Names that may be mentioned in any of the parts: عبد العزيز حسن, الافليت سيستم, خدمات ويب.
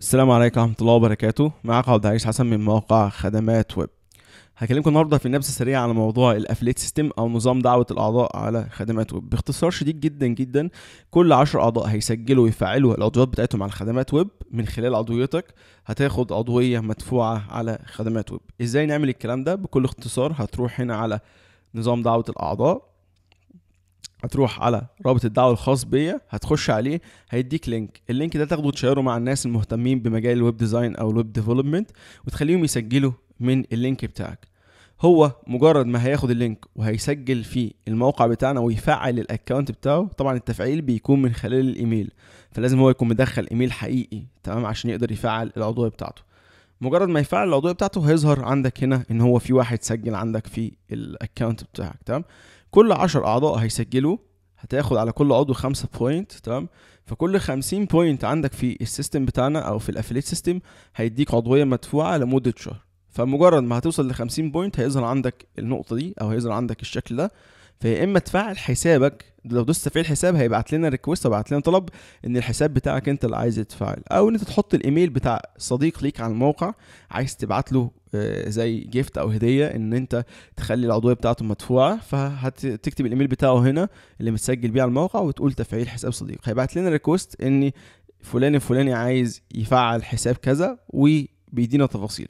السلام عليكم ورحمة الله وبركاته. معاكم عبد العزيز حسن من موقع خدمات ويب. هكلمكم النهارده في نبذة سريعة على موضوع الافليت سيستم او نظام دعوة الاعضاء على خدمات ويب. باختصار شديد جدا جدا، كل 10 اعضاء هيسجلوا ويفعلوا العضويات بتاعتهم على خدمات ويب. من خلال عضويتك هتاخد عضوية مدفوعة على خدمات ويب. ازاي نعمل الكلام ده؟ بكل اختصار هتروح هنا على نظام دعوة الاعضاء، هتروح على رابط الدعوه الخاص بيا، هتخش عليه، هيديك لينك. اللينك ده تاخده وتشيره مع الناس المهتمين بمجال الويب ديزاين او الويب ديفلوبمنت، وتخليهم يسجلوا من اللينك بتاعك. هو مجرد ما هياخد اللينك وهيسجل في الموقع بتاعنا ويفعل الاكونت بتاعه. طبعا التفعيل بيكون من خلال الايميل، فلازم هو يكون مدخل ايميل حقيقي تمام عشان يقدر يفعل العضويه بتاعته. مجرد ما يفعل العضويه بتاعته هيظهر عندك هنا ان هو في واحد سجل عندك في الاكونت بتاعك. تمام، كل 10 اعضاء هيسجلوا، هتاخد على كل عضو 5 بوينت. تمام، فكل 50 بوينت عندك في السيستم بتاعنا او في الافليت سيستم هيديك عضويه مدفوعه لمده شهر. فمجرد ما هتوصل ل 50 بوينت هيظهر عندك النقطه دي او هيظهر عندك الشكل ده. فيا اما تفعل حسابك، لو دوست تفعيل حساب هيبعت لنا ريكويست او بعت لنا طلب ان الحساب بتاعك انت اللي عايز يتفعل، او ان انت تحط الايميل بتاع صديق ليك على الموقع عايز تبعت له زي جيفت او هديه ان انت تخلي العضويه بتاعته مدفوعه. فهتكتب الايميل بتاعه هنا اللي متسجل بيه على الموقع وتقول تفعيل حساب صديق، هيبعت لنا ريكويست ان فلان فلاني عايز يفعل حساب كذا وبيدينا تفاصيل.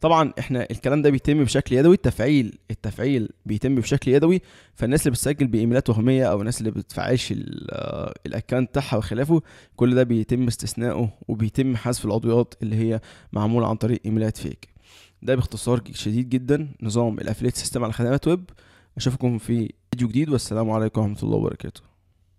طبعا احنا الكلام ده بيتم بشكل يدوي، التفعيل بيتم بشكل يدوي. فالناس اللي بتسجل بايميلات وهميه او الناس اللي بتفعلش الاكونت بتاعها وخلافه، كل ده بيتم استثنائه وبيتم حذف العضويات اللي هي معموله عن طريق ايميلات فيك. ده باختصار شديد جدا نظام الافليت سيستم على خدمات ويب. اشوفكم في فيديو جديد، والسلام عليكم ورحمه الله وبركاته.